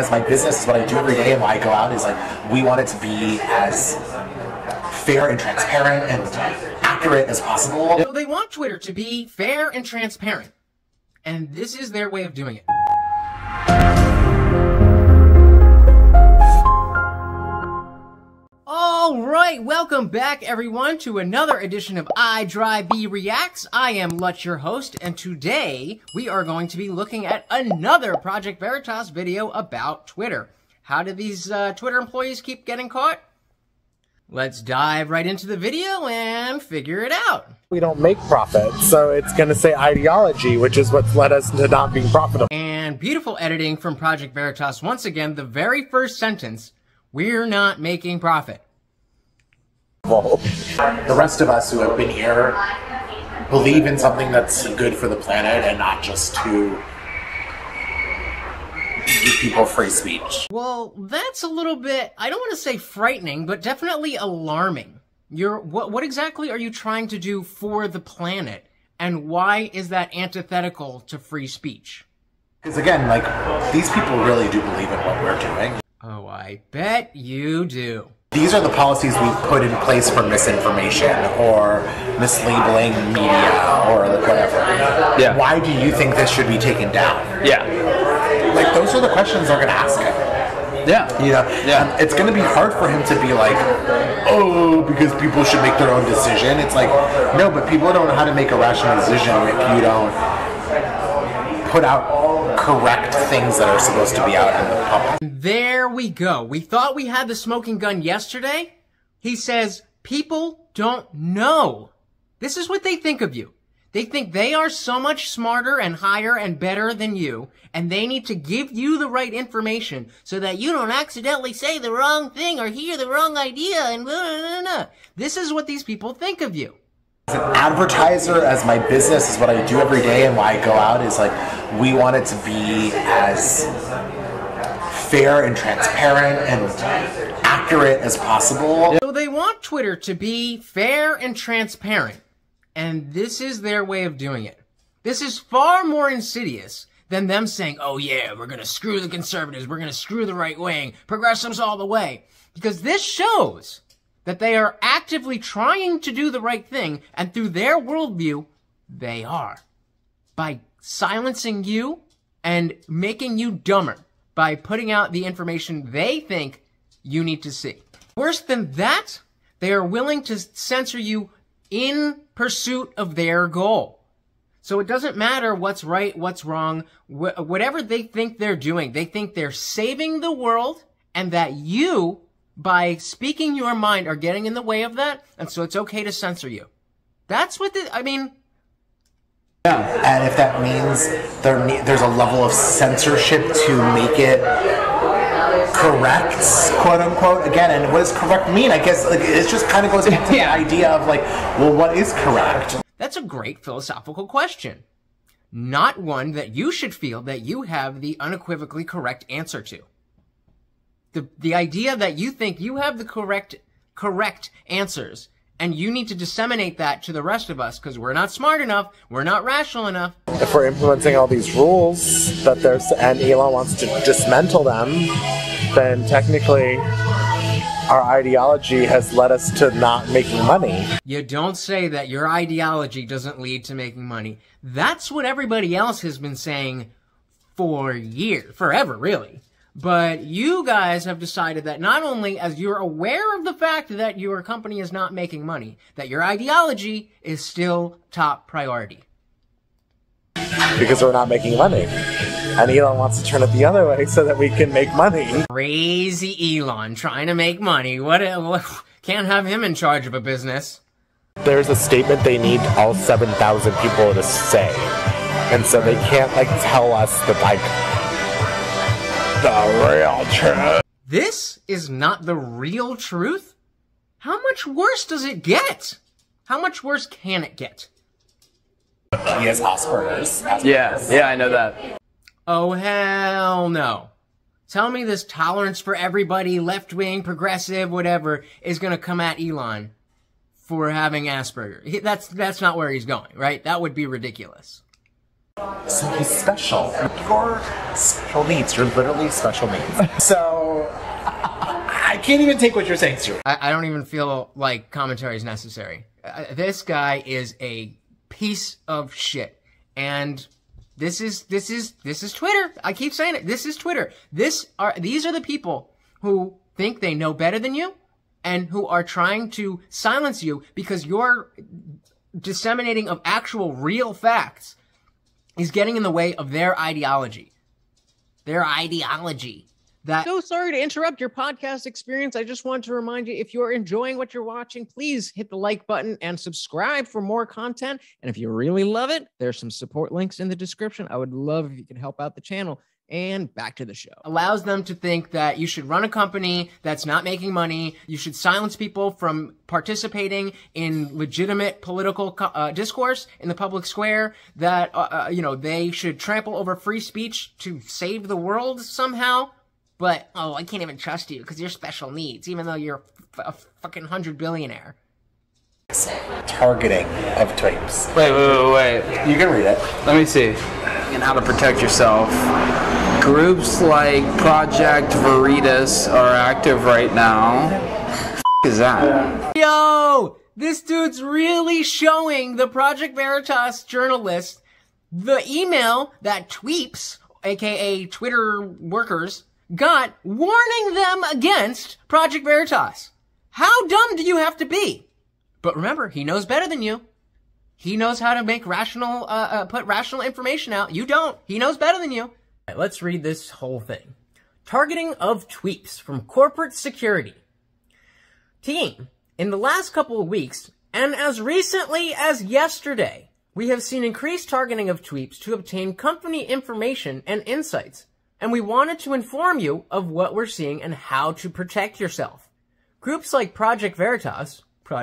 as my business, is what I do every day and why I go out, is like, we want it to be as fair and transparent and accurate as possible. So they want Twitter to be fair and transparent, and this is their way of doing it. All right, welcome back everyone to another edition of IDRYB Reacts. I am Lutz, your host, and today we are going to be looking at another Project Veritas video about Twitter. How do these Twitter employees keep getting caught? Let's dive right into the video and figure it out. We don't make profit, so it's gonna say ideology, which is what's led us to not being profitable. And beautiful editing from Project Veritas once again, the very first sentence, we're not making profit. The rest of us who have been here believe in something that's good for the planet and not just to give people free speech. Well, that's a little bit, I don't want to say frightening, but definitely alarming. What exactly are you trying to do for the planet? And why is that antithetical to free speech? Because again, like, these people really do believe in what we're doing. Oh, I bet you do. These are the policies we put in place for misinformation or mislabeling media or whatever. Yeah. Why do you think this should be taken down? Yeah. Like, those are the questions they're going to ask him. Yeah. You know? Yeah. It's going to be hard for him to be like, oh, because people should make their own decision. It's like, no, but people don't know how to make a rational decision if you don't put out correct things that are supposed to be out in the public. There we go. We thought we had the smoking gun yesterday. He says, people don't know. This is what they think of you. They think they are so much smarter and higher and better than you, and they need to give you the right information so that you don't accidentally say the wrong thing or hear the wrong idea and blah, blah, blah, blah. This is what these people think of you. As an advertiser, as my business, is what I do every day and why I go out, is like, we want it to be as fair and transparent and accurate as possible. So they want Twitter to be fair and transparent, and this is their way of doing it. This is far more insidious than them saying, oh yeah, we're gonna screw the conservatives, we're gonna screw the right wing, progressives all the way, because this shows that they are actively trying to do the right thing, and through their worldview, they are. By silencing you and making you dumber, by putting out the information they think you need to see. Worse than that, they are willing to censor you in pursuit of their goal. So it doesn't matter what's right, what's wrong, whatever they think they're doing. They think they're saving the world, and that you, by speaking your mind, are getting in the way of that, and so it's okay to censor you. That's what I mean. Yeah. And if that means there's a level of censorship to make it correct, quote unquote, again, and what does correct mean? I guess, like, it just kind of goes back to the idea of, like, well, what is correct? That's a great philosophical question. Not one that you should feel that you have the unequivocally correct answer to. The idea that you think you have the correct answers, and you need to disseminate that to the rest of us because we're not smart enough, we're not rational enough. If we're implementing all these rules that there's, and Elon wants to dismantle them, then technically our ideology has led us to not making money. You don't say that your ideology doesn't lead to making money. That's what everybody else has been saying for years, forever really. But you guys have decided that not only as you're aware of the fact that your company is not making money, that your ideology is still top priority. Because we're not making money. And Elon wants to turn it the other way so that we can make money. Crazy Elon trying to make money. What can't have him in charge of a business. There's a statement they need all 7,000 people to say. And so they can't, like, tell us that, like, the real truth. This is not the real truth? How much worse does it get? How much worse can it get? He has Asperger's. Yeah, I know that. Oh, hell no. Tell me this tolerance for everybody, left-wing, progressive, whatever, is going to come at Elon for having Asperger's. That's not where he's going, right? That would be ridiculous. So he's special. You're special needs. You're literally special needs. So I can't even take what you're saying, Stuart. I don't even feel like commentary is necessary. This guy is a piece of shit. And this is Twitter. I keep saying it. This is Twitter. These are the people who think they know better than you and who are trying to silence you because your disseminating of actual real facts is getting in the way of their ideology. Their ideology. So sorry to interrupt your podcast experience. I just want to remind you, if you're enjoying what you're watching, please hit the like button and subscribe for more content. And if you really love it, there's some support links in the description. I would love if you could help out the channel. And back to the show. Allows them to think that you should run a company that's not making money. You should silence people from participating in legitimate political discourse in the public square. That, you know, they should trample over free speech to save the world somehow. But, oh, I can't even trust you because you're special needs, even though you're a fucking 100 billionaire. Targeting of types. Wait. You can read it. Let me see. And how to protect yourself. Groups like Project Veritas are active right now. F is that? Yo, this dude's really showing the Project Veritas journalist the email that tweeps, aka Twitter workers, got warning them against Project Veritas. How dumb do you have to be? But remember, he knows better than you. He knows how to make rational, put rational information out. You don't. He knows better than you. All right, let's read this whole thing. Targeting of tweets from corporate security. Team, in the last couple of weeks, and as recently as yesterday, we have seen increased targeting of tweets to obtain company information and insights. And we wanted to inform you of what we're seeing and how to protect yourself. Groups like Project Veritas are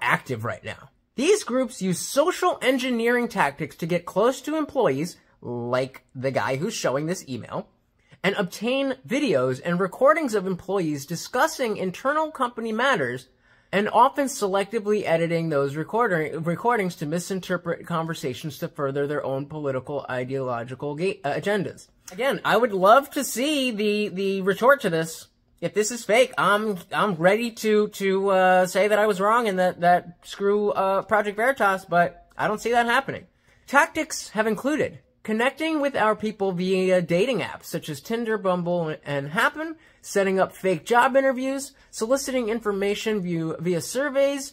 active right now. These groups use social engineering tactics to get close to employees, like the guy who's showing this email, and obtain videos and recordings of employees discussing internal company matters and often selectively editing those recordings to misinterpret conversations to further their own political ideological agendas. Again, I would love to see the retort to this. If this is fake, I'm ready to say that I was wrong and that screw Project Veritas, but I don't see that happening. Tactics have included connecting with our people via dating apps such as Tinder, Bumble, and Happn, setting up fake job interviews, soliciting information via surveys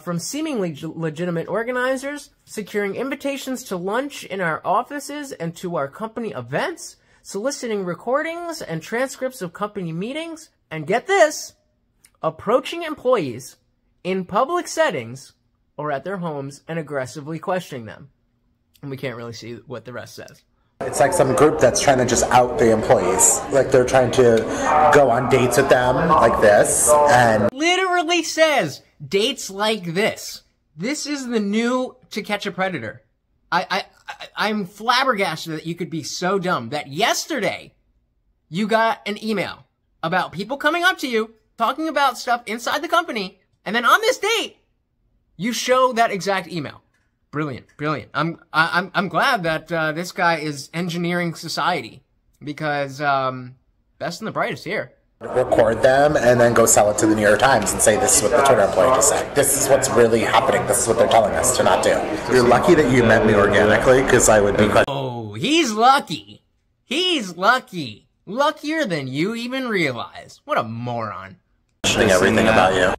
from seemingly legitimate organizers, securing invitations to lunch in our offices and to our company events, soliciting recordings and transcripts of company meetings, and get this, approaching employees in public settings or at their homes and aggressively questioning them. And we can't really see what the rest says. It's like some group that's trying to just out the employees. Like they're trying to go on dates with them like this and... Literally says, dates like this. This is the new To Catch a Predator. I'm flabbergasted that you could be so dumb that yesterday you got an email about people coming up to you, talking about stuff inside the company, and then on this date, you show that exact email. Brilliant, brilliant. I'm glad that this guy is engineering society because best and the brightest here. Record them and then go sell it to the New York Times and say this is what the Twitter employee just said. This is what's really happening. This is what they're telling us to not do. You're lucky that you met me organically because I would be... Oh, he's lucky. He's lucky. Luckier than you even realize. What a moron. Everything about you.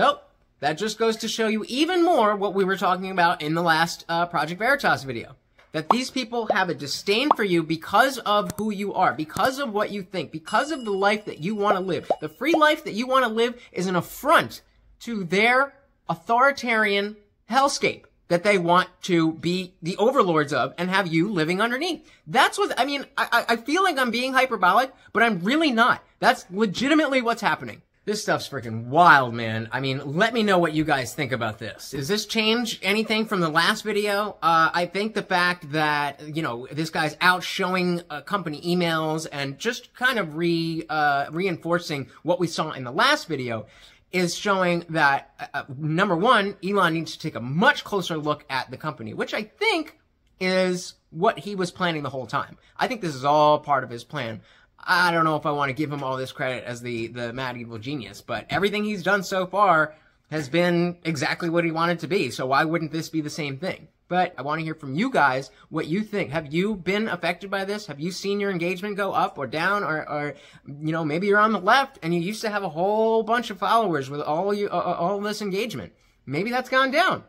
Nope. That just goes to show you even more what we were talking about in the last Project Veritas video. That these people have a disdain for you because of who you are, because of what you think, because of the life that you want to live. The free life that you want to live is an affront to their authoritarian hellscape that they want to be the overlords of and have you living underneath. That's what, I mean, I feel like I'm being hyperbolic, but I'm really not. That's legitimately what's happening. This stuff's freaking wild, man. I mean, let me know what you guys think about this. Does this change anything from the last video? I think the fact that, you know, this guy's out showing company emails and just kind of reinforcing what we saw in the last video is showing that, number one, Elon needs to take a much closer look at the company, which I think is what he was planning the whole time. I think this is all part of his plan. I don't know if I want to give him all this credit as the mad evil genius, but everything he's done so far has been exactly what he wanted to be, so why wouldn't this be the same thing? But I want to hear from you guys what you think. Have you been affected by this? Have you seen your engagement go up or down? Or you know, maybe you're on the left and you used to have a whole bunch of followers with all this engagement. Maybe that's gone down.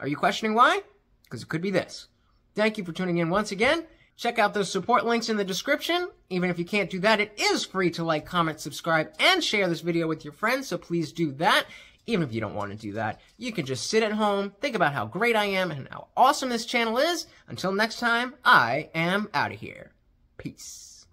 Are you questioning why? Because it could be this. Thank you for tuning in once again. Check out those support links in the description. Even if you can't do that, it is free to like, comment, subscribe, and share this video with your friends, so please do that. Even if you don't want to do that, you can just sit at home, think about how great I am and how awesome this channel is. Until next time, I am out of here. Peace.